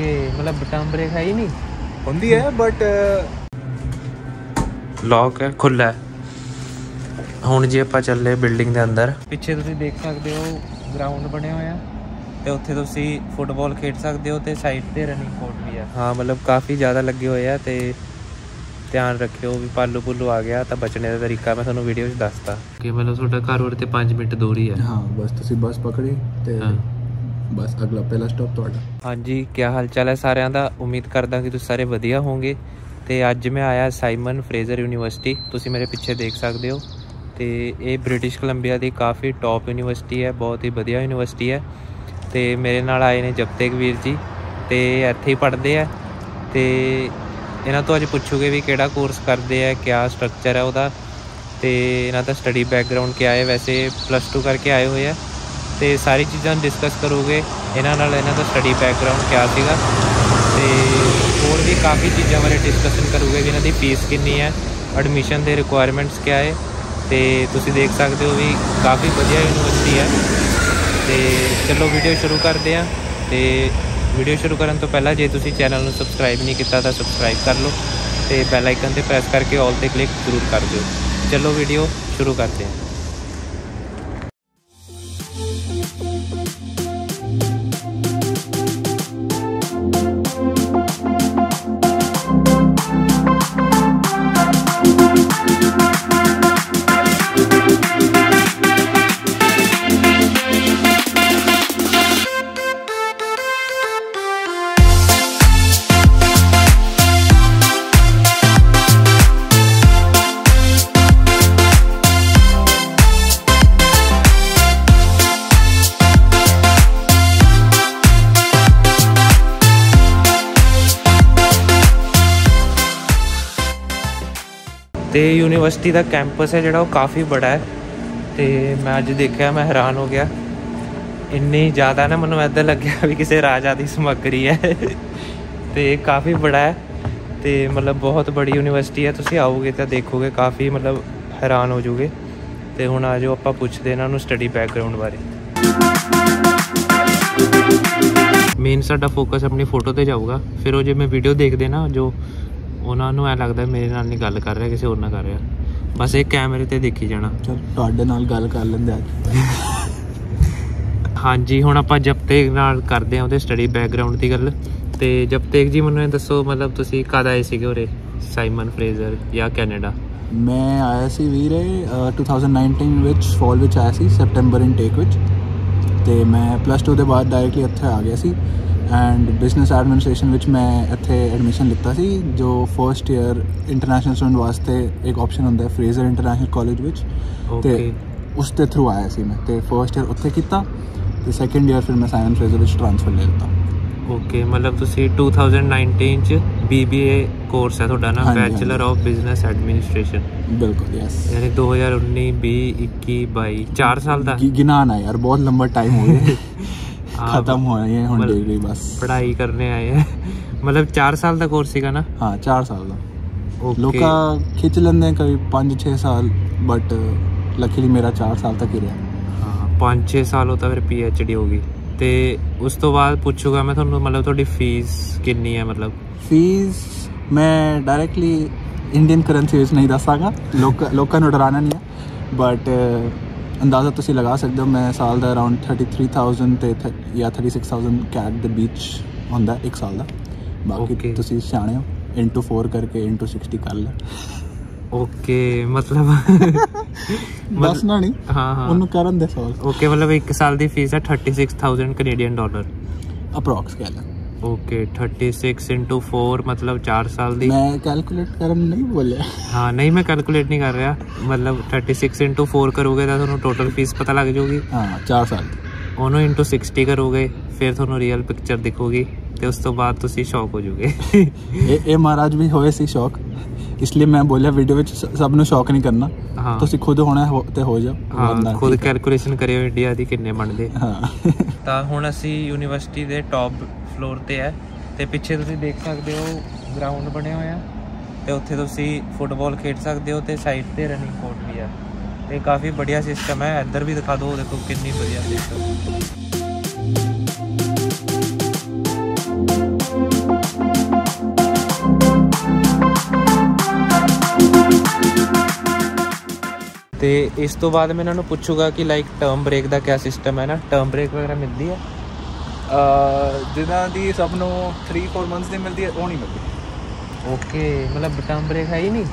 Okay, मतलब term break है ही नहीं, होंदी है बट लॉक है, खुला है। ਹੁਣ जी ਆਪਾਂ ਚੱਲੇ ਬਿਲਡਿੰਗ ਦੇ ਅੰਦਰ। ਪਿੱਛੇ ਤੁਸੀਂ ਦੇਖ ਸਕਦੇ ਹੋ ਗਰਾਊਂਡ ਬਣੇ ਹੋਏ ਆ ਤੇ ਉੱਥੇ ਤੁਸੀਂ ਫੁੱਟਬਾਲ ਖੇਡ ਸਕਦੇ ਹੋ ਤੇ ਸਾਈਡ ਤੇ ਰਨਿੰਗ ਕੋਰਟ ਵੀ ਆ। ਹਾਂ ਮਤਲਬ ਕਾਫੀ ਜ਼ਿਆਦਾ ਲੱਗੇ ਹੋਏ ਆ ਤੇ ਧਿਆਨ ਰੱਖਿਓ ਵੀ ਪਾਲੂ ਪੁੱਲੂ ਆ ਗਿਆ ਤਾਂ ਬਚਣੇ ਦਾ ਤਰੀਕਾ ਮੈਂ ਤੁਹਾਨੂੰ ਵੀਡੀਓ 'ਚ ਦੱਸਤਾ ਕਿ ਮਤਲਬ ਤੁਹਾਡਾ ਘਰ ਉਰਤੇ 5 ਮਿੰਟ ਦੂਰ ਹੀ ਆ। ਹਾਂ ਬਸ ਤੁਸੀਂ ਬੱਸ ਪਕੜੀ ਤੇ ਬਸ ਅਗਲਾ ਪਹਿਲਾ ਸਟਾਪ ਤੁਹਾਡਾ। ਹਾਂਜੀ ਕੀ ਹਾਲ ਚਾਲ ਹੈ ਸਾਰਿਆਂ ਦਾ, ਉਮੀਦ ਕਰਦਾ ਕਿ ਤੁਸੀਂ ਸਾਰੇ ਵਧੀਆ ਹੋਵੋਗੇ ਤੇ ਅੱਜ ਮੈਂ ਆਇਆ ਸਾਈਮਨ ਫਰੇਜ਼ਰ ਯੂਨੀਵਰਸਿਟੀ, ਤੁਸੀਂ ਮੇਰੇ ਪਿੱਛੇ ਦੇਖ ਸਕਦੇ ਹੋ। तो ये ब्रिटिश कोलंबिया की काफ़ी टॉप यूनीवर्सिटी है, बहुत ही वधिया यूनीवर्सिटी है। तो मेरे नाल आए ने जगतेक वीर जी, तो इत्थे ही पढ़ते हैं। तो इन्हां तो अज पूछूंगे भी किहड़ा कोर्स करते हैं, क्या स्ट्रक्चर है उहदा, तो इन्हां दा स्टडी बैकग्राउंड क्या है, वैसे प्लस टू करके आए हुए हैं। तो सारी चीज़ां डिस्कस करोगे इन्हां नाल, इन्हां दा स्टडी बैकग्राउंड क्या सीगा, तो होर भी काफ़ी चीज़ों बारे डिस्कसन करोगे भी इन्हां दी फीस कितनी है, एडमिशन दे रिक्वायरमेंट्स क्या है। तो तुसी देख सकते हो भी काफ़ी वधिया यूनीवर्सिटी है। तो चलो वीडियो शुरू करते हैं। तो वीडियो शुरू करने तो पहला जे तुसी चैनल में सबसक्राइब नहीं किया तो सबसक्राइब कर लो, तो बैल आइकन पर प्रेस करके ऑल पर क्लिक जरूर कर दो। चलो वीडियो शुरू करते हैं। तो यूनीवर्सिटी का कैंपस है जोड़ा काफ़ी बड़ा है, तो मैं अज देखा मैं हैरान हो गया, इन्नी ज़्यादा ना मैं इदा लग्या भी किसी राजा की समगरी है। तो काफ़ी बड़ा है, तो मतलब बहुत बड़ी यूनीवर्सिटी है, तुम आओगे तो देखोगे काफ़ी मतलब हैरान हो जाओगे। तो हुण आ जाओ आप पूछते इन्हों स्टडी बैकग्राउंड बारे। मेन साडा फोकस अपनी फोटो पर जाऊगा, फिर वो जो मैं वीडियो देखते ना जो उन्होंने ऐ लगता है मेरे नाल नहीं गल कर रहा किसी होर नाल कर रहा, बस एक कैमरे ते देखी जाना। चल तुहाडे नाल गल कर लैंदे आज। हाँ जी हुण आपां जपतेग नाल करदे आं उहदे स्टडी बैकग्राउंड दी गल। ते जपतेग जी मैनूं दसो मतलब तुसीं कद आए सीगे उरे साइमन फ्रेजर या कैनेडा? मैं आया सी वीरे 2019 विच फॉल विच आया सी सैप्टेंबर इनटेक विच, ते मैं प्लस टू दे बाद डायरेक्टली इत्थे आ गया सी एंड बिजनेस एडमिनिस्ट्रेशन विच मैं इत्थे एडमिशन लिता सी। जो फर्स्ट ईयर इंटरनेशनल स्टूडेंट वास्ते एक ऑप्शन होंदा है फ्रेजर इंटरनेशनल कॉलेज विच, ते उस दे थ्रू आया सी मैं। ते फर्स्ट ईयर उत्थे कीता ते सैकेंड ईयर फिर मैं साइमन फ्रेजर विच ट्रांसफर ले लिता। ओके मतलब तुसी 2019 च BBA कोर्स है तुहाडा ना, बैचलर ऑफ बिजनेस एडमिनिस्ट्रेशन? बिल्कुल यस। यानी 2019 20 21 22 4 साल दा गिना ना यार, बहुत लंबा टाइम हो गया। खत्म हो रही है बस, पढ़ाई करने आए हैं। मतलब 4 साल का कोर्स है ना? हाँ 4 साल का। लोग खिंच लेंगे कभी 5-6 साल, बट लकीली मेरा 4 साल तक ही रहा। हाँ 5-6 साल होता फिर PhD होगी। तो उस तो बाद पूछूंगा मैं थोड़ी मतलब थोड़ी फीस कितनी है? मतलब फीस मैं डायरेक्टली इंडियन करंसी नहीं दसागा, लोगों को डराना नहीं है, बट अंदाज़ा तुसी लगा सकते हो। मैं साल का अराउंड 33,000 या 36,000 कैट द बीच होंदा एक साल का। बाकी okay. तुसी सियाणे हो, इंटू 4 करके इंटू 60 कर लो। ओके मतलब दसना नहीं। हाँ हाँ उन्होंने करन दे साल। ओके मतलब एक साल की फीस है 36,000 कनेडियन डॉलर अप्रॉक्स कह लो। ओके 36 × 4 मतलब 4 साल दी। मैं कैलकुलेट करन नहीं बोलिया। हाँ नहीं मैं कैलकुलेट नहीं कर रहा, मतलब 36 × 4 करोगे तो थोड़ा टोटल फीस पता लग जाएगी। हाँ 4 साल की। उन्होंने इंटू 60 करोगे फिर थोड़ा रियल पिक्चर दिखोगी, तो उस तो बाद तुसी शौक हो जाओगे। ये महाराज भी होए सी शौक, इसलिए मैं बोलिया वीडियो में सब नूं शौक नहीं करना। हाँ तुसी खुद होना तो हो जाओ। हाँ खुद कैलकुलेशन करियो इंडिया दी किन्ने बनदे। हाँ तो हुण असीं यूनीवर्सिटी दे टॉप फ्लोर ते है, ते पिछे तुसी देख सकते हो ग्राउंड बने हुए हैं, तो उत्थे तुसी फुटबॉल खेड सकते हो, तो साइड पर रनिंग कोर्ट भी है। तो काफ़ी बढ़िया सिस्टम है, इधर भी दिखा दो, देखो कितनी बढ़िया सिस्टम। तो इस तो बाद मैं इन्होंने पूछूंगा कि लाइक टर्म ब्रेक का क्या सिस्टम है ना, टर्म ब्रेक वगैरह मिलती है जिदा की सब नू 3-4 मंथ्स की मिलती है, वो नहीं मिलती। ओके, मतलब टर्म ब्रेक है ही नहीं,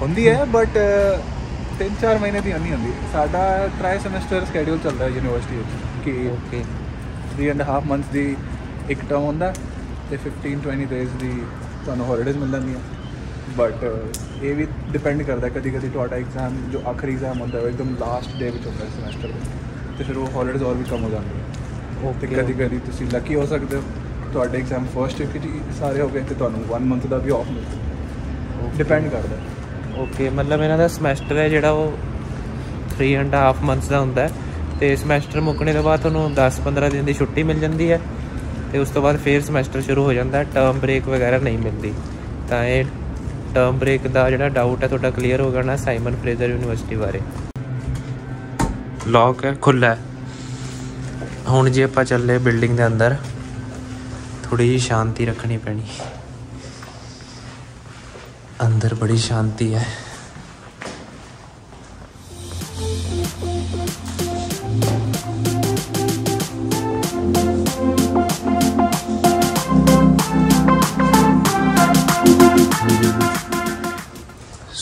होंगी है बट 3-4 महीने की नहीं होंगी। साडा ट्राई सेमेस्टर स्कैड्यूल चलता है यूनिवर्सिटी कि ओके 3.5 मंथ्स की एक टर्म होंदा ते 15-20 डेज़ की तुहानूं हॉलीडेज मिल जांदियां। बट ये भी डिपेंड करता, कभी कभी तुहाडा एग्जाम जो आखिरी एग्जाम होंदा है एकदम लास्ट डे होंदा है सेमेस्टर का, तो फिर वो हॉलीडेज और भी कम हो जाती है। ओके, कभी कभी तुसीं लकी हो सकते हो, तुहाडे एग्जाम फर्स्ट वीक सारे हो गए तो तुहानूं 1 मंथ का भी ऑफ मिलता, डिपेंड करता। ओके, मतलब इन्हां दा सेमेस्टर है जिहड़ा वो 3.5 मंथ्स का होंदा है, तो सेमेस्टर मुकने के बाद तुहानूं 10-15 दिन की छुट्टी मिल जाती है, तो उस तो बाद फिर सेमेस्टर शुरू हो जाता है, टर्म ब्रेक वगैरह नहीं मिलती। तो ये टर्म ब्रेक का जो डाउट है थोड़ा क्लीयर हो गया ना साइमन फ्रेजर यूनिवर्सिटी बारे। लॉक है खुला है हुण जी, आप चले बिल्डिंग के अंदर, थोड़ी जी शांति रखनी पैनी, अंदर बड़ी शांति है।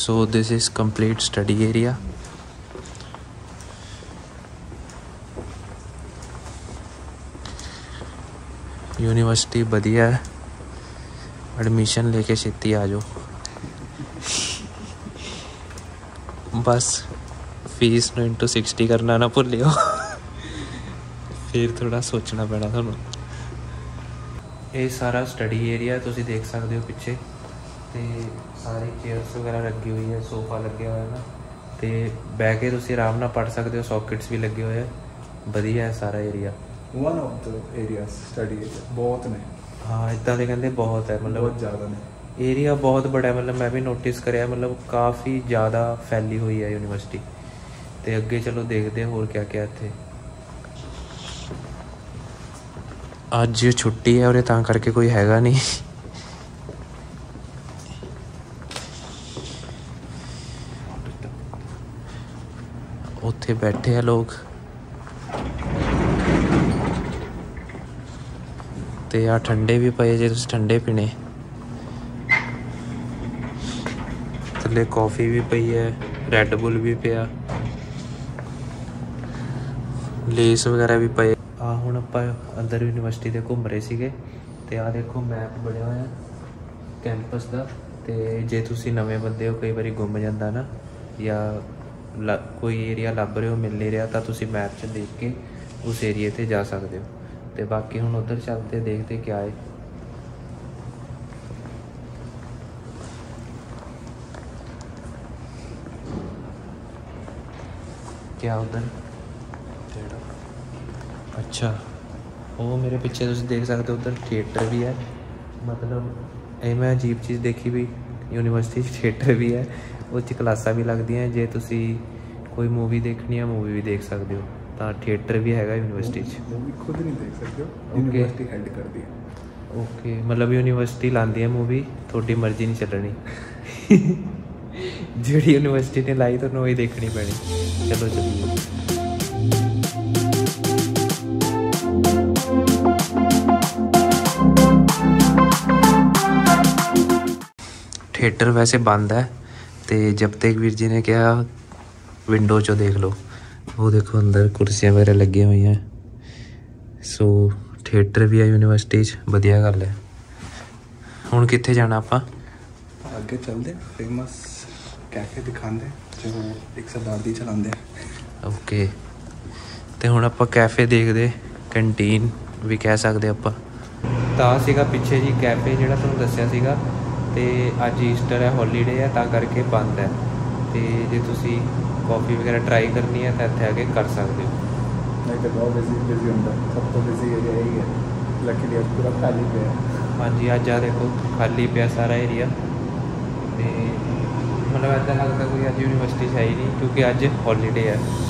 So this is complete study area. University बढ़िया है, एडमिशन लेके छेती आ जाओ, बस फीस नूं इंटू 60 करना ना भुल्लिओ फिर थोड़ा सोचना पैना तुहानूं। ये सारा स्टडी एरिया तुसीं देख सकते हो पिछे, तो सारी चेयर्स वगैरह लगी हुई है, सोफा लगे हुए हैं ना, तो बह के तुम आराम ना पढ़ सकते हो, सॉकेट्स भी लगे हुए हैं, बढ़िया है सारा area. One of the area study बहुत ने, हाँ इदा के कहते बहुत है, मतलब बहुत ज़्यादा ने, एरिया बहुत बड़ा है, मतलब मैं भी नोटिस कराया, मतलब काफ़ी ज़्यादा फैली हुई है यूनिवर्सिटी। तो अगे चलो देखते होर क्या क्या इतने। अज छुट्टी है और तां करके कोई हैगा नहीं, उत्थे बैठे हैं लोग। ते यार ठंडे भी पए जे तुसीं ठंडे पीने, थले कॉफ़ी भी पई है, रेड बुल भी पिया, लेस वगैरह भी पए। आ हुण आपां अंदर यूनिवर्सिटी दे घूम रहे सीगे, ते आ देखो मैप बणिया होया कैंपस दा, ते जे तुसीं नवें बंदे हो कई बारी गुम जांदा ना या कोई एरिया लभ रहे हो मिल नहीं रहा, तो तुम मैप से देख के उस एरिए ते जा सकते हो। तो बाकी हुण उधर चलते देखते क्या है। क्या उधर? अच्छा, वो मेरे पीछे तुम देख सकते हो, उधर थिएटर भी है, मतलब ये मैं अजीब चीज़ देखी भी, यूनिवर्सिटी थिएटर भी है, उस क्लासा भी लगदियां हैं, जे तुसी कोई मूवी देखनी है मूवी भी देख सकते हो, तो थिएटर भी हैगा यूनिवर्सिटी खुद नहीं देख सकते हो, यूनिवर्सिटी हेड करती है। ओके, मतलब यूनिवर्सिटी लांदी है मूवी, थोड़ी मर्जी नहीं चलनी जी यूनिवर्सिटी ने लाई तो वही देखनी पैनी। चलो चलिए, थिएटर वैसे बंद है, तो जब तक वीर जी ने कहा विंडो चो देख लो, वो देखो अंदर कुर्सियाँ वगैरह लगी हुई हैं। सो थिएटर भी है यूनिवर्सिटी, बढ़िया गल है। हुण कित्थे जाना आपां? अगे चलते फेमस कैफे दिखाते जो एक सरदार दी चलाते। ओके, तो हुण आपां कैफे देखदे, कैंटीन भी कह सकते आपां। तां सीगा पिछे जी कैफे जिहड़ा तुहानूं दस्सिया सीगा, तो अज ईस्टर है हॉलीडे है तां करके बंद है, तो जे तुसी कॉफ़ी वगैरह ट्राई करनी है तो इत्थे आके कर सकते हो। नहीं तो बहुत बिजी बिजी होंदा, सब तो बिजी एरिया ही है, लकीली अज पूरा खाली पिया। हाँ जी, अज आ देखो खाली पिया सारा एरिया, तो मतलब ऐसा लगता कोई अज यूनिवर्सिटी है ही नहीं क्योंकि अज हॉलीडे है।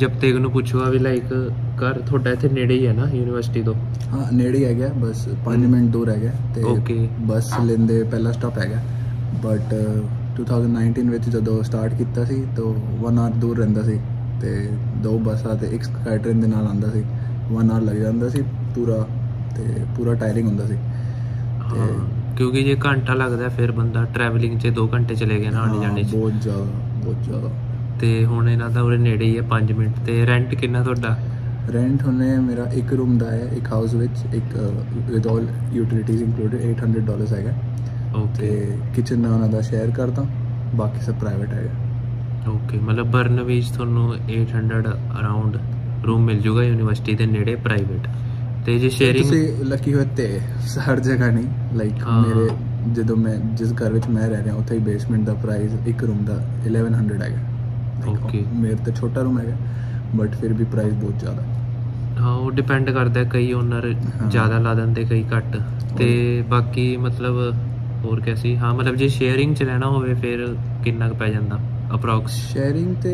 जब तक इन्होंने पूछा भी लाइक कर थोड़ा इतने नेड़े ही है ना यूनिवर्सिटी तो? हाँ नेड़े ही है गया, बस 5 मिनट दूर है गया ते ओके बस लेंदे पहला स्टॉप है गया। बट 2019 ਵਿੱਚ ਜਦੋਂ ਸਟਾਰਟ ਕੀਤਾ ਸੀ तो 1 ਆਰ दूर ਰਹਿੰਦਾ ਸੀ ਤੇ 2 ਬੱਸਾਂ ਤੇ ਇੱਕ ਸਕਾਈਟ੍ਰੇਨ ਦੇ ਨਾਲ ਆਉਂਦਾ ਸੀ। 1 ਆਰ ਲੱਗ ਜਾਂਦਾ ਸੀ पूरा ਤੇ पूरा ਟਾਇਰਿੰਗ ਹੁੰਦਾ ਸੀ ਤੇ क्योंकि ये घंटा लगता है फिर बंदा ट्रैवलिंग 2 घंटे चले गए ना आने जाने बहुत ज़्यादा तो हूँ इन्हों का नेड़े ही है 5 मिनट। तो रेंट कितना थोड़ा? रेंट हमने मेरा 1 रूम का है एक हाउस विच एक विद ऑल यूटिलिटीज इंक्लूडेड $800 है। ओके किचन ना उन्होंने शेयर करता बाकी सब प्राइवेट है। ओके मतलब बर्न बीच थोनों 800 अराउंड रूम मिल जूगा यूनिवर्सिटी के नेड़े प्राइवेट ਤੇ ਜੇ ਸ਼ੇਅਰਿੰਗ ਤੁਸੀਂ ਲੱਕੀ ਹੋਤੇ ਹਰ ਜਗ੍ਹਾ ਨਹੀਂ ਲਾਈਕ ਮੇਰੇ ਜਦੋਂ ਮੈਂ ਜਿਸ ਘਰ ਵਿੱਚ ਮੈਂ ਰਹਿ ਰਿਹਾ ਉੱਥੇ ਹੀ ਬੇਸਮੈਂਟ ਦਾ ਪ੍ਰਾਈਸ 1 ਰੂਮ ਦਾ 1100 ਹੈਗਾ। ਓਕੇ ਮੇਰੇ ਤਾਂ ਛੋਟਾ ਰੂਮ ਹੈਗਾ ਬਟ ਫਿਰ ਵੀ ਪ੍ਰਾਈਸ ਬਹੁਤ ਜ਼ਿਆਦਾ। ਹਾਂ ਉਹ ਡਿਪੈਂਡ ਕਰਦਾ ਕਈ ਓਨਰ ਜ਼ਿਆਦਾ ਲਾ ਦਿੰਦੇ ਕਈ ਘੱਟ ਤੇ ਬਾਕੀ ਮਤਲਬ ਹੋਰ ਕੈਸੀ। ਹਾਂ ਮਤਲਬ ਜੇ ਸ਼ੇਅਰਿੰਗ ਚ ਲੈਣਾ ਹੋਵੇ ਫਿਰ ਕਿੰਨਾ ਕੁ ਪੈ ਜਾਂਦਾ ਅਪਰੋਕਸ ਸ਼ੇਅਰਿੰਗ? ਤੇ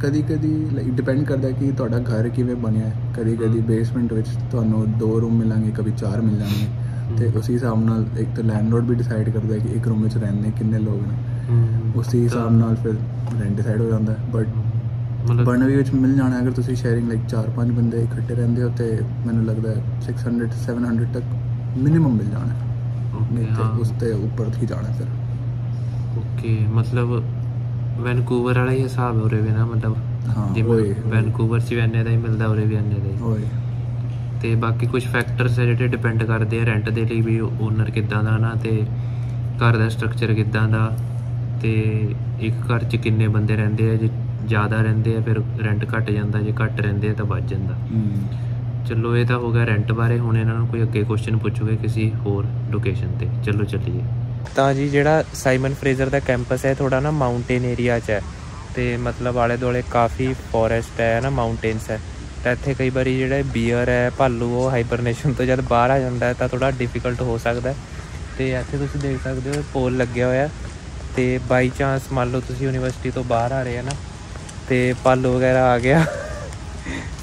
ਕਦੀ ਕਦੀ ਲਾਈਕ ਡਿਪੈਂਡ ਕਰਦਾ ਕਿ ਤੁਹਾਡਾ ਘਰ ਕਿਵੇਂ ਬਣਿਆ ਹੈ। ਕਦੀ ਕਦੀ ਬੇਸਮੈਂਟ ਵਿੱਚ ਤੁਹਾਨੂੰ 2 ਰੂਮ ਮਿਲਾਂਗੇ ਕਦੀ 4 ਮਿਲਾਂਗੇ ਤੇ ਉਸੇ ਹਿਸਾਬ ਨਾਲ ਇੱਕ ਤਾਂ ਲੈਂਡਲੋਰਡ ਵੀ ਡਿਸਾਈਡ ਕਰਦਾ ਕਿ 1 ਰੂਮ ਵਿੱਚ ਰਹਿੰਦੇ ਕਿੰਨੇ ਲੋਕ ਨੇ ਉਸੇ ਹਿਸਾਬ ਨਾਲ ਫਿਰ ਰੈਂਟ ਡਿਸਾਈਡ ਹੋ ਜਾਂਦਾ। ਬਟ ਮਤਲਬ ਬਰਨਵੀ ਵਿੱਚ ਮਿਲ ਜਾਣਾ ਅਗਰ ਤੁਸੀਂ ਸ਼ੇਅਰਿੰਗ ਲਾਈਕ 4-5 ਬੰਦੇ ਇਕੱਠੇ ਰਹਿੰਦੇ ਹੋ ਤੇ ਮੈਨੂੰ ਲੱਗਦਾ 600-700 ਤੱਕ ਮਿਨੀਮਮ ਮਿਲ ਜਾਣਾ ਨਹੀਂ ਤੇ ਉਸ ਤੇ ਉੱਪਰ ਹੀ ਜਾਣਾ ਫਿਰ। ਓਕੇ ਮਤਲਬ ਵੈਨਕੂਵਰ ਵਾਲਾ ਹੀ ਹਿਸਾਬ ਹੋ ਰਿਹਾ ਨਾ ਮਤਲਬ ਜਿਵੇਂ ਵੈਨਕੂਵਰ 'ਚ ਵੀ ਇੰਨੇ ਦਾ ਹੀ ਮਿਲਦਾ ਉਰੇ ਵੀ ਇੰਨੇ ਦਾ ਹੀ। ਅਤੇ ਬਾਕੀ ਕੁਛ ਫੈਕਟਰਸ ਹੈ ਜਿਹੜੇ ਡਿਪੈਂਡ ਕਰਦੇ ਆ ਰੈਂਟ ਦੇ ਲਈ ਵੀ ਓਨਰ ਕਿੱਦਾਂ ਦਾ ਨਾ ਅਤੇ ਘਰ ਦਾ ਸਟਰਕਚਰ ਕਿੱਦਾਂ ਦਾ ਅਤੇ ਇੱਕ ਘਰ 'ਚ ਕਿੰਨੇ ਬੰਦੇ ਰਹਿੰਦੇ ਆ। ਜੇ ਜ਼ਿਆਦਾ ਰਹਿੰਦੇ ਆ ਫਿਰ ਰੈਂਟ ਘੱਟ ਜਾਂਦਾ ਜੇ ਘੱਟ ਰਹਿੰਦੇ ਆ ਤਾਂ ਵੱਧ ਜਾਂਦਾ। ਚਲੋ ਇਹ ਤਾਂ ਹੋ ਗਿਆ ਰੈਂਟ ਬਾਰੇ। ਹੁਣ ਇਹਨਾਂ ਨੂੰ ਕੋਈ ਅੱਗੇ ਕੁਸ਼ਚਨ ਪੁੱਛੋਗੇ ਕਿਸੇ ਹੋਰ ਲੋਕੇਸ਼ਨ 'ਤੇ। ਚਲੋ ਚੱਲੀਏ। ਤਾਂ ਜੀ ਜਿਹੜਾ ਸਾਈਮਨ ਫਰੇਜ਼ਰ ਦਾ ਕੈਂਪਸ ਹੈ ਥੋੜ੍ਹਾ ਨਾ ਮਾਊਂਟੇਨ ਏਰੀਆ 'ਚ ਹੈ ਅਤੇ ਮਤਲਬ ਆਲੇ ਦੁਆਲੇ ਕਾਫੀ ਫੋਰੈਸਟ ਹੈ ਨਾ ਮਾਊਂਟੇਨਸ ਹੈ ਤਾਂ ਇੱਥੇ ਕਈ ਵਾਰੀ ਜਿਹੜਾ ਬੀਅਰ ਹੈ ਭਾਲੂ ਉਹ ਹਾਈਬਰਨੇਸ਼ਨ ਤੋਂ ਜਦ ਬਾਹਰ ਆ ਜਾਂਦਾ ਤਾਂ ਥੋੜ੍ਹਾ ਡਿਫੀਕਲਟ ਹੋ ਸਕਦਾ। ਅਤੇ ਇੱਥੇ ਤੁਸੀਂ ਦੇਖ ਸਕਦੇ ਹੋ ਪੋਲ ਲੱਗਿਆ ਹੋਇਆ ਅਤੇ ਬਾਈ ਚਾਂਸ ਮੰਨ ਲਓ ਤੁਸੀਂ ਯੂਨੀਵਰਸਿਟੀ ਤੋਂ ਬਾਹਰ ਆ ਰਹੇ ਹੈ ਨਾ ਅਤੇ ਭਾਲੂ ਵਗੈਰਾ ਆ ਗਿਆ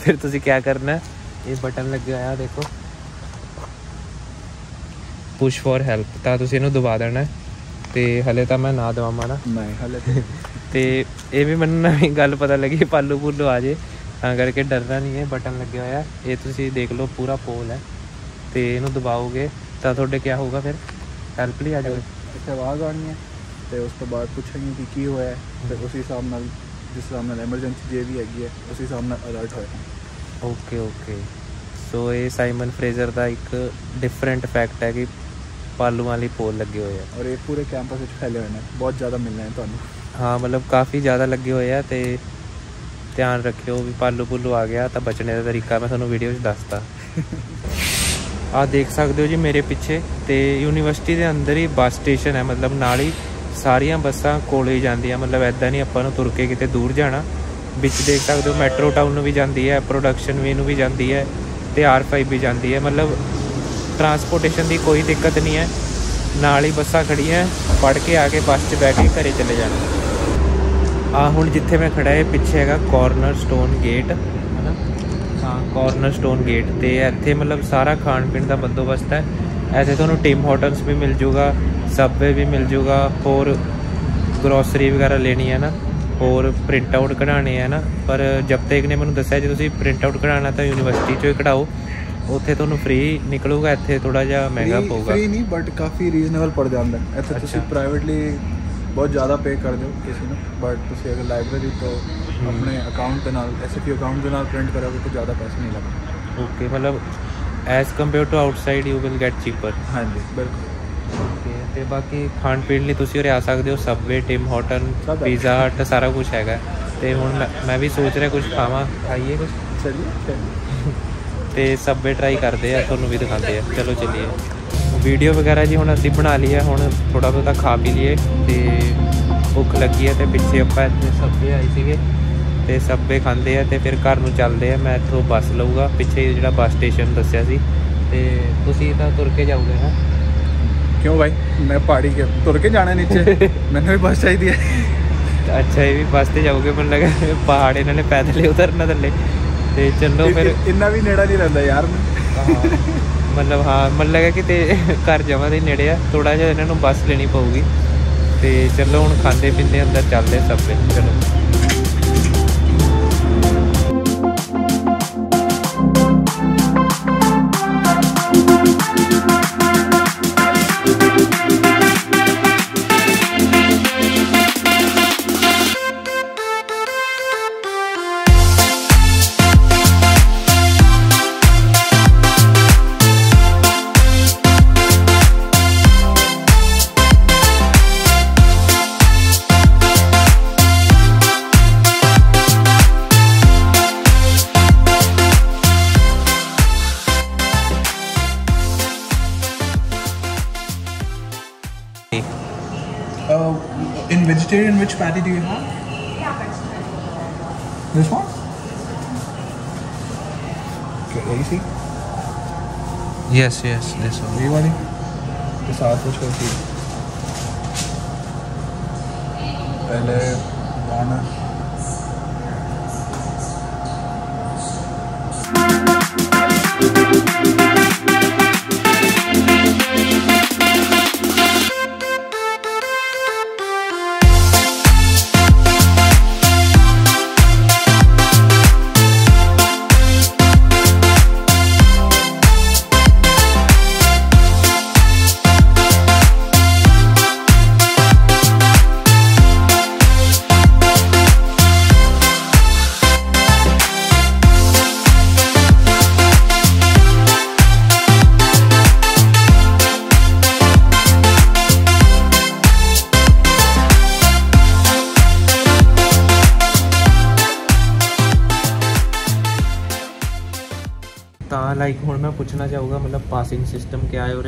ਫਿਰ ਤੁਸੀਂ ਕਿਆ ਕਰਨਾ ਇਹ ਬਟਨ ਲੱਗਿਆ ਹੋਇਆ ਦੇਖੋ ਪੁਸ਼ ਫੋਰ ਹੈਲਪ ਤਾਂ ਤੁਸੀਂ ਇਹਨੂੰ ਦਬਾ ਦੇਣਾ ਅਤੇ ਹਲੇ ਤਾਂ ਮੈਂ ਨਾ ਦਵਾਵਾਂ ਨਾ ਹਲੇ ਅਤੇ ਇਹ ਵੀ ਮੈਨੂੰ ਨਵੀਂ ਗੱਲ ਪਤਾ ਲੱਗੀ ਪਾਲੂ ਭੁੱਲੂ ਆ ਜੇ ਤਾਂ ਕਰਕੇ ਡਰਨਾ ਨਹੀਂ ਹੈ। ਬਟਨ ਲੱਗਿਆ ਹੋਇਆ ਇਹ ਤੁਸੀਂ ਦੇਖ ਲਓ ਪੂਰਾ ਪੋਲ ਹੈ ਅਤੇ ਇਹਨੂੰ ਦਬਾਓਗੇ ਤਾਂ ਤੁਹਾਡੇ ਕਿਆ ਹੋਊਗਾ ਫਿਰ ਹੈਲਪ ਲਈ ਆ ਜਾਵੇ ਇੱਥੇ ਆਵਾਜ਼ ਆਉਣੀ ਹੈ ਅਤੇ ਉਸ ਤੋਂ ਬਾਅਦ ਪੁੱਛਣਗੇ ਕਿ ਕੀ ਹੋਇਆ ਅਤੇ ਉਸ ਹਿਸਾਬ ਨਾਲ ਜਿਸ ਹਿਸਾਬ ਨਾਲ ਐਮਰਜੈਂਸੀ ਜੇ ਵੀ ਹੈਗੀ ਹੈ ਉਸ ਹਿਸਾਬ ਨਾਲ ਅਲਰਟ ਹੋਇਆ। ਓਕੇ ਓਕੇ ਸੋ ਇਹ ਸਾਈਮਨ ਫਰੇਜ਼ਰ ਦਾ ਇੱਕ ਡਿਫਰੈਂਟ ਫੈਕਟ ਹੈ ਕਿ ਪਾਲੂ ਵਾਲੀ ਪੋਲ ਲੱਗੇ ਹੋਏ ਆ ਔਰ ਇਹ ਪੂਰੇ ਕੈਂਪਸ ਵਿੱਚ ਫੈਲੇ ਹੋਏ ਨੇ ਬਹੁਤ ਜ਼ਿਆਦਾ ਮਿਲਣਾ ਹੈ ਤੁਹਾਨੂੰ। ਹਾਂ ਮਤਲਬ ਕਾਫੀ ਜ਼ਿਆਦਾ ਲੱਗੇ ਹੋਏ ਆ ਤੇ ਧਿਆਨ ਰੱਖਿਓ ਵੀ ਪਾਲੂ ਪੂਲੂ ਆ ਗਿਆ ਤਾਂ ਬਚਣੇ ਦਾ ਤਰੀਕਾ ਮੈਂ ਤੁਹਾਨੂੰ ਵੀਡੀਓ 'ਚ ਦੱਸਤਾ। ਆਹ ਦੇਖ ਸਕਦੇ ਹੋ ਜੀ ਮੇਰੇ ਪਿੱਛੇ ਤੇ ਯੂਨੀਵਰਸਿਟੀ ਦੇ ਅੰਦਰ ਹੀ ਬੱਸ ਸਟੇਸ਼ਨ ਹੈ ਮਤਲਬ ਨਾਲ ਹੀ ਸਾਰੀਆਂ ਬੱਸਾਂ ਕੋਲੇ ਹੀ ਜਾਂਦੀਆਂ ਮਤਲਬ ਇੱਦਾਂ ਨਹੀਂ ਆਪਾਂ ਨੂੰ ਤੁਰ ਕੇ ਕਿਤੇ ਦੂਰ ਜਾਣਾ। ਵਿੱਚ ਦੇਖ ਸਕਦੇ ਹੋ ਮੈਟਰੋ ਟਾਊਨ ਨੂੰ ਵੀ ਜਾਂਦੀ ਹੈ ਪ੍ਰੋਡਕਸ਼ਨ ਵੇ ਨੂੰ ਵੀ ਜਾਂਦੀ ਹੈ ਤੇ R5 ਵੀ ਜਾਂਦੀ ਹੈ ਮਤਲਬ ट्रांसपोर्टेशन की कोई दिक्कत नहीं है। नाल ही बसा खड़ी हैं पढ़ के आके बस च बैठ के घरे चले जाने। हूँ जिथे मैं खड़ा है पिछे है कॉर्नर स्टोन गेट है ना। हाँ कॉर्नर स्टोन गेट तो इतने मतलब सारा खाण पीण का बंदोबस्त है। ऐसे थोड़ा टिम हॉटन्स भी मिल जूगा सबवे भी मिल जूगा होर ग्रोसरी वगैरह लेनी है ना होर प्रिंट आउट कढ़ाने है ना। पर जब तक ने मैं दसिया जो तुम प्रिंट आउट कढ़ाना तो यूनिवर्सिटी चो ही कढ़ाओ ਉੱਥੇ ਤੁਹਾਨੂੰ ਫ੍ਰੀ ਨਿਕਲੂਗਾ ਇੱਥੇ ਥੋੜਾ ਜਿਹਾ ਮਹਿੰਗਾ ਪਊਗਾ। ਫ੍ਰੀ ਨਹੀਂ ਬਟ ਕਾਫੀ ਰੀਜ਼ਨੇਬਲ ਪੜ ਜਾਂਦਾ ਇੱਥੇ ਤੁਸੀਂ ਪ੍ਰਾਈਵੇਟਲੀ ਬਹੁਤ ਜ਼ਿਆਦਾ ਪੇ ਕਰਦੇ ਹੋ ਕਿਸੇ ਨੂੰ ਬਟ ਤੁਸੀਂ ਅਗਰ ਲਾਇਬ੍ਰੇਰੀ ਤੋਂ ਆਪਣੇ ਅਕਾਊਂਟ ਦੇ ਨਾਲ SFU ਅਕਾਊਂਟ ਦੇ ਨਾਲ ਪ੍ਰਿੰਟ ਕਰੋਗੇ ਤਾਂ ਜ਼ਿਆਦਾ ਪੈਸੇ ਨਹੀਂ ਲੱਗਦੇ। ਓਕੇ ਮਤਲਬ as compare to outside you will get cheaper. ਹਾਂਜੀ ਬਿਲਕੁਲ। ਓਕੇ ਅਤੇ ਬਾਕੀ ਖਾਣ ਪੀਣ ਲਈ ਤੁਸੀਂ ਉਰੇ ਆ ਸਕਦੇ ਹੋ Subway Tim Hortons Pizza Hut ਸਾਰਾ ਕੁਛ ਹੈਗਾ ਅਤੇ ਹੁਣ ਮੈਂ ਵੀ ਸੋਚ ਰਿਹਾ ਕੁਛ ਖਾਵਾਂ ਖਾਈਏ ਕੁਛ ਚਲੀਏ ਤੇ ਸਬਵੇ ਟਰਾਈ ਕਰਦੇ ਆ ਤੁਹਾਨੂੰ ਵੀ ਦਿਖਾਉਂਦੇ ਆ। ਚਲੋ ਚੱਲੀਏ ਵੀਡੀਓ ਵਗੈਰਾ ਜੀ ਹੁਣ ਅਸੀਂ ਬਣਾ ਲਈ ਹੈ ਹੁਣ ਥੋੜ੍ਹਾ ਬਹੁਤਾ ਖਾ ਪੀ ਲਈਏ ਤੇ ਭੁੱਖ ਲੱਗੀ ਹੈ ਤੇ ਪਿੱਛੇ ਆਪਾਂ ਇੱਥੇ ਸਬਵੇ ਆਏ ਸੀਗੇ ਤੇ ਸਬਵੇ ਖਾਂਦੇ ਆ ਤੇ ਫਿਰ ਘਰ ਨੂੰ ਚੱਲਦੇ ਆ। ਮੈਂ ਇੱਥੋਂ ਬੱਸ ਲਊਗਾ ਪਿੱਛੇ ਜਿਹੜਾ ਬੱਸ ਸਟੇਸ਼ਨ ਦੱਸਿਆ ਸੀ ਤੇ ਤੁਸੀਂ ਤਾਂ ਤੁਰ ਕੇ ਜਾਓਗੇ ਨਾ ਕਿਉਂ ਭਾਈ ਮੈਂ ਪਹਾੜੀ ਤੁਰ ਕੇ ਜਾਣਾ ਨੀਚੇ ਮੈਨੂੰ ਵੀ ਬੱਸ ਚਾਹੀਦੀ ਹੈ। अच्छा भी फसते जाओगे मन लगा पहाड़ इन्होंने पैदल ही उतरना थले तो चलो फिर इन्ना भी नेड़ा नहीं रहता यार मतलब हाँ मन लगा कि घर जावा तो नेड़े आ थोड़ा जहा इन्हों बस लेनी पऊगी तो चलो हूँ खाते पीते अंदर चलते सब कुछ चलो in vegetarian, which patty do you have? Yeah, vegetarian. This one? Okay, let me see. Yes, yes, this one. Do you want it? The sauce which one is? पहले गाना लाइक हूँ मैं पूछना चाहूँगा मतलब पासिंग सिस्टम क्या है और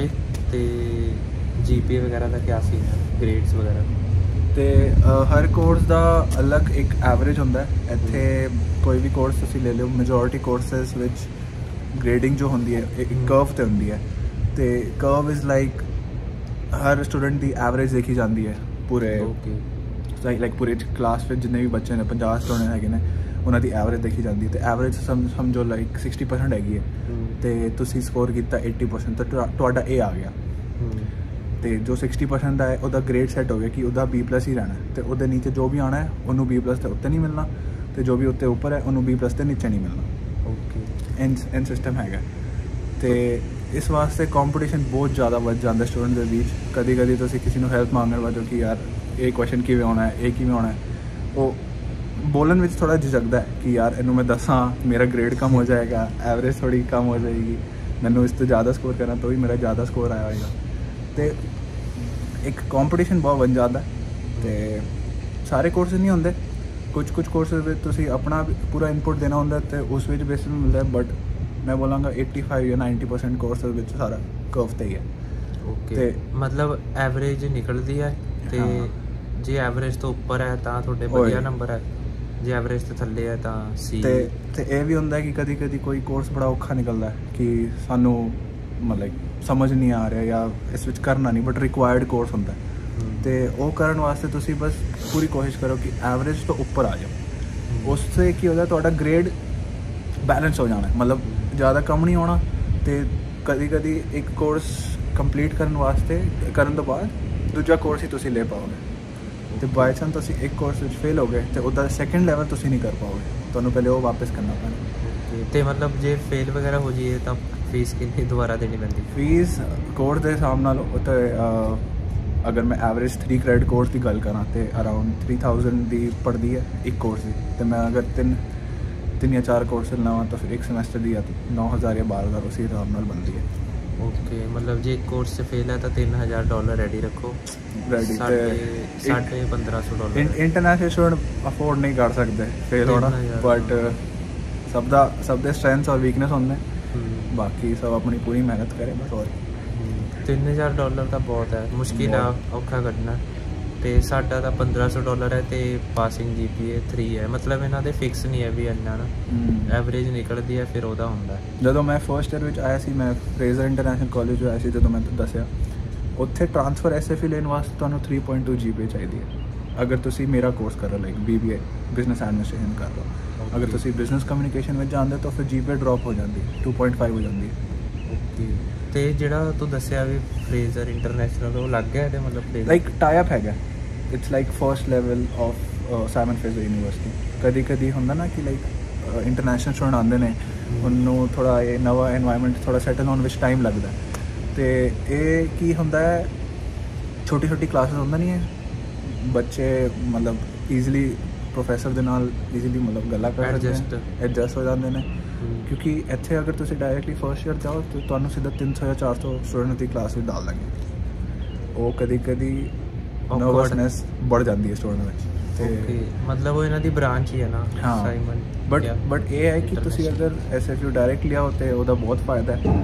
जीपीए वगैरह का क्या सीन है ग्रेड्स वगैरह तो हर कोर्स का अलग एक एवरेज होंगे इतने कोई भी कोर्स तुम ले लो मेजोरिटी कोर्सेज विच ग्रेडिंग जो होंगी है एक कर्व तो होंगी है तो कर्व इज़ लाइक हर स्टूडेंट की एवरेज देखी जाती है पूरे लाइक पूरे क्लास में जिन्हें भी बच्चे ने 50 स्टूडेंट है उन्होंने एवरेज देखी जाती है तो एवरेज समझो लाइक 60% हैगी है तो तुसी स्कोर किया 80% तो तुहाडा ए आ गया तो जो 60% है वह ग्रेड सैट हो गया कि वह B+ ही रहना है तो वो नीचे जो भी आना है उन्होंने B+ तो उत्ते नहीं मिलना तो जो भी उत्ते उपर है उन्होंने B+ तो नीचे नहीं मिलना ओके एन सिस्टम हैगा तो इस वास्ते कॉम्पीटिशन बहुत ज़्यादा बढ़ जाता स्टूडेंट के बीच कभी कभी तुसी किसी को हेल्प मांगने वालों कि यार ये क्वेश्चन किवें आना है ये किवें आना है वो बोलन में थोड़ा झिझकता है कि यार इनू मैं दसा मेरा ग्रेड कम हो जाएगा एवरेज थोड़ी कम हो जाएगी मैंने इस तो ज़्यादा स्कोर करना तो भी मेरा ज़्यादा स्कोर आया होगा तो एक कंपटीशन बहुत बन जाता है तो सारे कोर्सेज नहीं होंगे कुछ कोर्सेज में तुसी अपना पूरा इनपुट देना होंगे तो उस बेसिस में मिलता है बट मैं बोलांगा 85 या 90% कोर्सेज में सारा कर्व तो ही है ओके मतलब एवरेज निकलती है तो जी एवरेज तो उपर है तो बढ़िया नंबर है जी एवरेज तो थले है तो यह भी होंगे कि कभी कभी कोई कोर्स बड़ा औखा निकलता है कि सानू मतलब समझ नहीं आ रहा या इस विच करना नहीं बट रिक्वायर्ड कोर्स होंगे तो वो करने वास्ते तुसी बस पूरी कोशिश करो कि एवरेज तो उपर आ जाओ उससे की होता तो ग्रेड बैलेंस हो जाना मतलब ज़्यादा कम नहीं होना तो कभी कभी एक कोर्स कंप्लीट करने वास्ते करने तो बाद दूजा कोर्स ही तुसी ले पाओगे तो बाई चांस तुम एक कोर्स फेल हो गए तो उधर सैकेंड लैवल तुम नहीं कर पाओगे तो पहले वो वापस करना पैना तो मतलब जो फेल वगैरह हो जाइए तो फीस कितनी दोबारा देनी पैंती फीस कोर्स के हिसाब नाल तो अगर मैं एवरेज 3 क्रेडिट कोर्स की गल करा तो अराउंड 3000 की पढ़ती है एक कोर्स की तो मैं अगर 3 या 4 कोर्स लवा तो फिर एक सेमेस्टर की 9000 या 12000 उसी हिसाब नाल बनती है ओके मतलब जो कोर्स से फेल है तो $3000 रेडी रखो रेडी $1500 इंटरनेशनल स्टूडेंट अफोर्ड नहीं कर सकते फेल होना बट सब दे स्ट्रेंथ्स और वीकनेस होंगे बाकी सब अपनी पूरी मेहनत करें बस और $3000 तो बहुत है मुश्किल है औखा कढ़ना तो साडा तो $1500 है तो पासिंग GPA 3 है मतलब इन्हों के फिक्स नहीं है भी इन्ना ना एवरेज निकलती है फिर वह होंगे जो मैं फर्स्ट ईयर आया सी मैं फ्रेजर इंटरनेशनल कॉलेज जो आया सी जो मैं दसिया उत्थे ट्रांसफर SFE लेने वास्ते 3.2 GPA चाहिए अगर तुसी मेरा कोर्स कर रहे हो, लाइक BBA बिजनेस एडमिनिस्ट्रेशन कर रहे हो, अगर तुसी बिजनेस कम्युनिकेशन में जाते तो फिर GPA ड्रॉप हो जाती 2.5 हो जाती है। ओके, तो जो तू दस्या भी फ्रेजर इंटरनेशनल वो लग गया है, मतलब लाइक टाई अप है, it's like first level of Simon Fraser university. कभी कभी होंगे ना कि लाइक इंटरनेशनल स्टूडेंट आते हैं, उन्होंने थोड़ा ये नवा एनवायरमेंट थोड़ा सैटल होने में टाइम लगता है, तो ये की होंदा है छोटी छोटी क्लासेस होंदा नहीं है, बच्चे मतलब ईजिली प्रोफेसर दे नाल ईजिली मतलब गल्लां कर सकते हैं, एडजस्ट हो जाते हैं। क्योंकि इत्थे अगर तुसीं डायरेक्टली फर्स्ट ईयर जाओ तो तुहानूं सीधा 300 या 400 स्टूडेंट की क्लास में डाल देंगे, वो कभी कभी नर्वसनेस बढ़ जाती है स्टूडेंट में। Okay, मतलब वो इन्हां दी ब्रांच ही है ना साइमन, बट ये है कि तुसी अगर SFU डायरेक्ट लिया होते उसका बहुत फायदा है,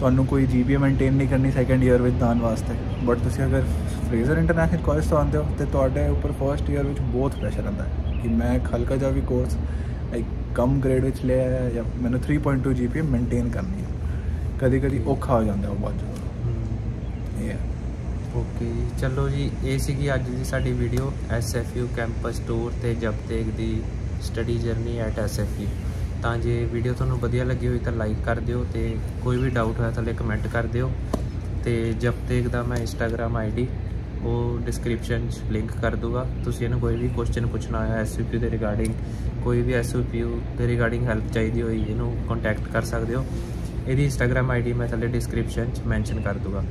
तो कोई GPA मेनटेन नहीं करनी सैकेंड ईयर में जाने वास्ते। बट तुसी अगर फ्रेजर इंटरनेशनल कॉलेज तो आते हो तो उपर फर्स्ट ईयर में बहुत प्रेशर आता है कि मैं हल्का जहा भी कोर्स लाइक कम ग्रेड में लिया है या मैंने 3.2 GPA मेनटेन करनी है, कभी कभी औखा हो जाता है बहुत ज़्यादा। ये ओके, चलो जी, ये सी अज की साडी वीडियो SFU कैंपस टूर ते जब तेग दी स्टडी जर्नी एट SFU। तो जे वीडियो तुहानूं वधिया लगी हुई तो लाइक कर दिओ, तो कोई भी डाउट होया थले कमेंट कर दिओ। तो जब तेग दा मैं इंस्टाग्राम ID वो डिस्क्रिप्शन लिंक कर दूँगा, तुसीं इन्हूं कोई भी क्वेश्चन पुछना है SFU के रिगार्डिंग, कोई भी SFU के रिगार्डिंग हेल्प चाहिए होई इन्हूं कॉन्टैक्ट कर सकते हो। यदि इंस्टाग्राम ID मैं थले डिस्क्रिप्शन मैंशन कर दूँगा।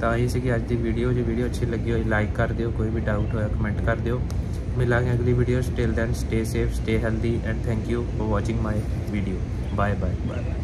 तो ये सी अज की वीडियो, जो वीडियो अच्छी लगी हो लाइक कर दिओ, कोई भी डाउट होया कमेंट कर दिओ। मिलांगे अगली वीडियो, till then stay safe, stay healthy and thank you for watching my video. Bye bye bye.